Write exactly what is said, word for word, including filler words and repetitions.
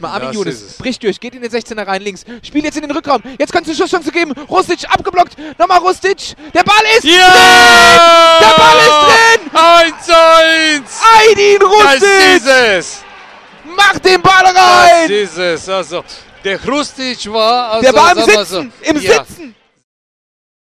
Mal Armin Younes bricht durch, geht in den sechzehner rein, links. Spielt jetzt in den Rückraum. Jetzt kannst du eine Schusschance geben. Hrustić abgeblockt. Nochmal Hrustić. Der Ball ist yeah! drin! Der Ball ist drin! eins zu eins! Ajdin Hrustić! Das ist es! Mach den Ball rein! Das ist es. Also, der Hrustić war... Also, der war im Sitzen! So. Im ja. Sitzen!